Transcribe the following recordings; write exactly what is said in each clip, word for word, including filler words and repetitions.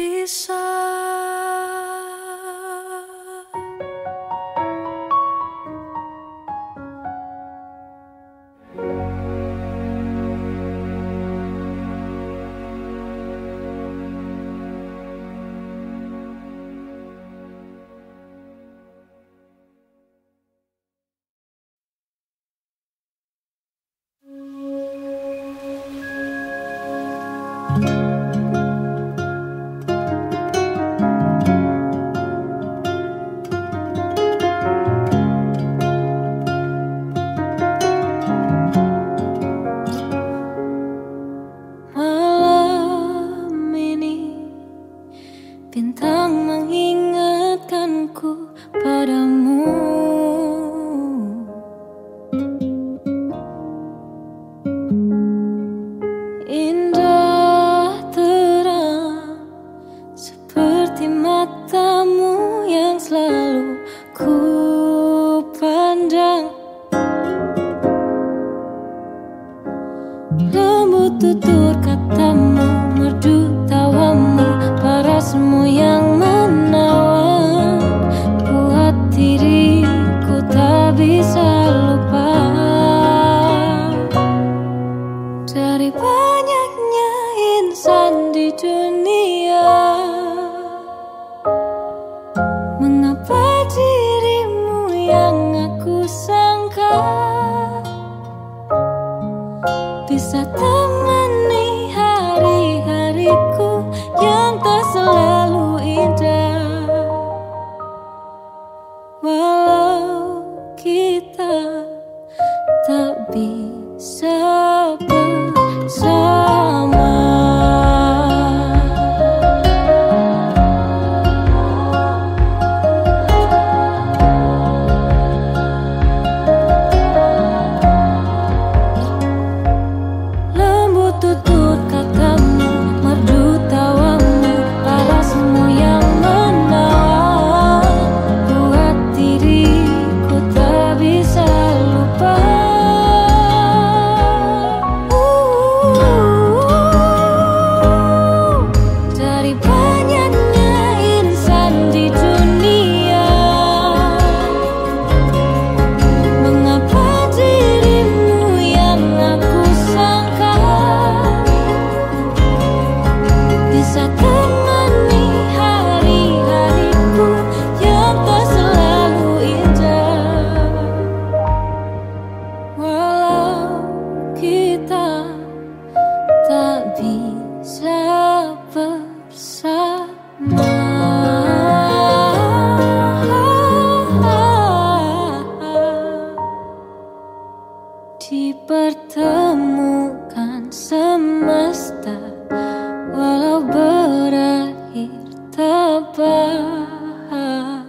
berpisah. Bintang mengingatkanku padamu, indah terang seperti matamu yang selalu ku pandang, lembut tutur katamu, merdu tawamu, parasmu yang menawan, buat diriku tak bisa lupa. Dari banyaknya insan di dunia, mengapa dirimu yang aku sangka bisa temani hari-hariku yang tak selalu indah. Walau kita tak bisa bersama, lembut tutur katamu, merdu tawamu, parasmu yang menawan, buat diriku tak bisa lupa. Uh, Dari banyaknya insan di dunia, mengapa dirimu yang aku sangka bisa temani hari-hariku yang tak selalu indah. Walau kita tak bisa bersama. Dipertemukan semesta, walau berakhir tak bahagia.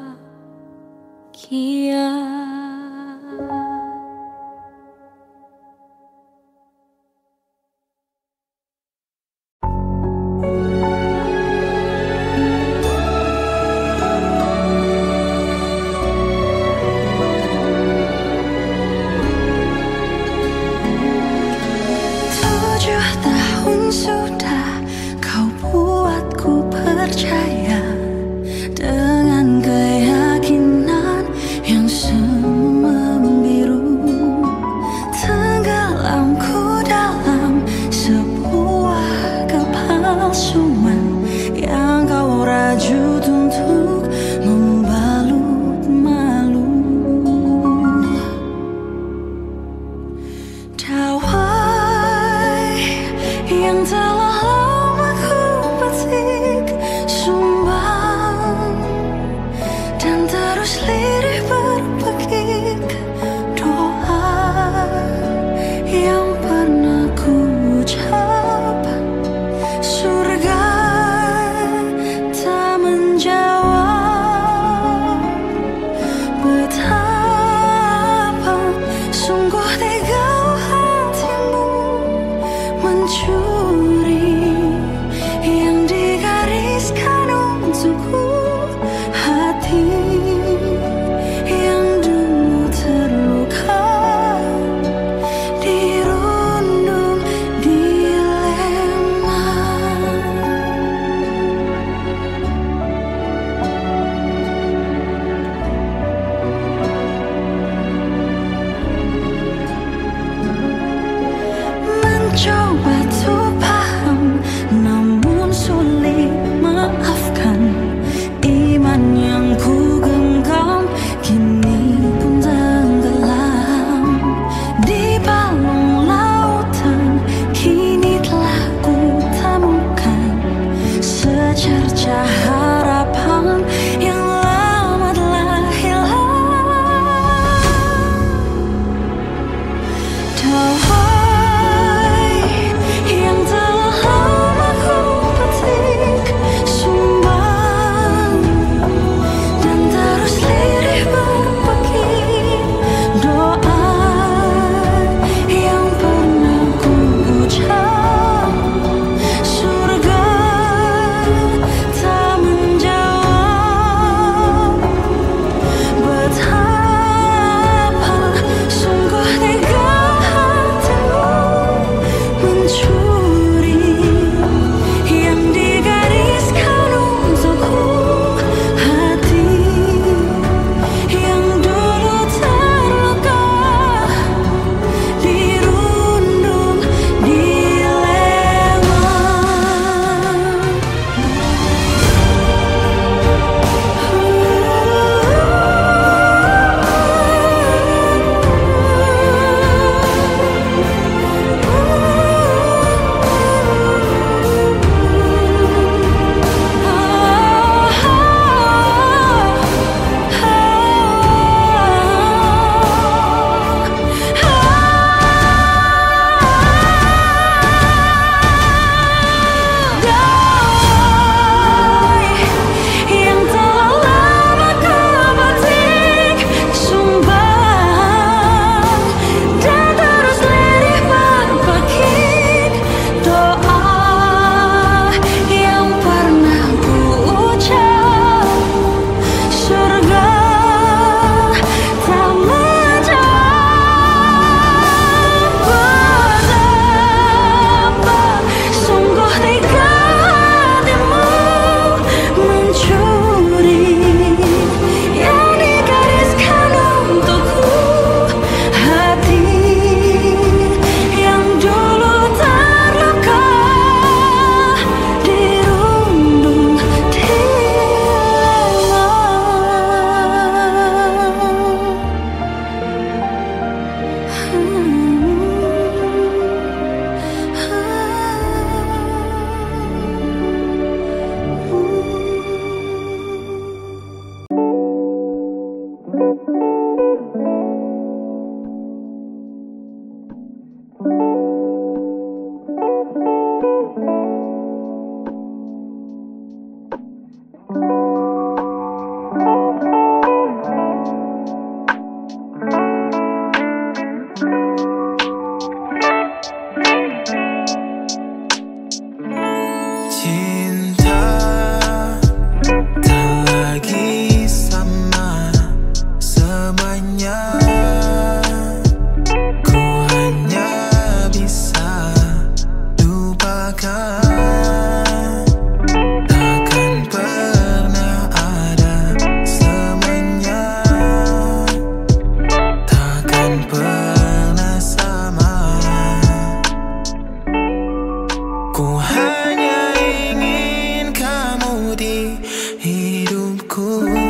hidupku.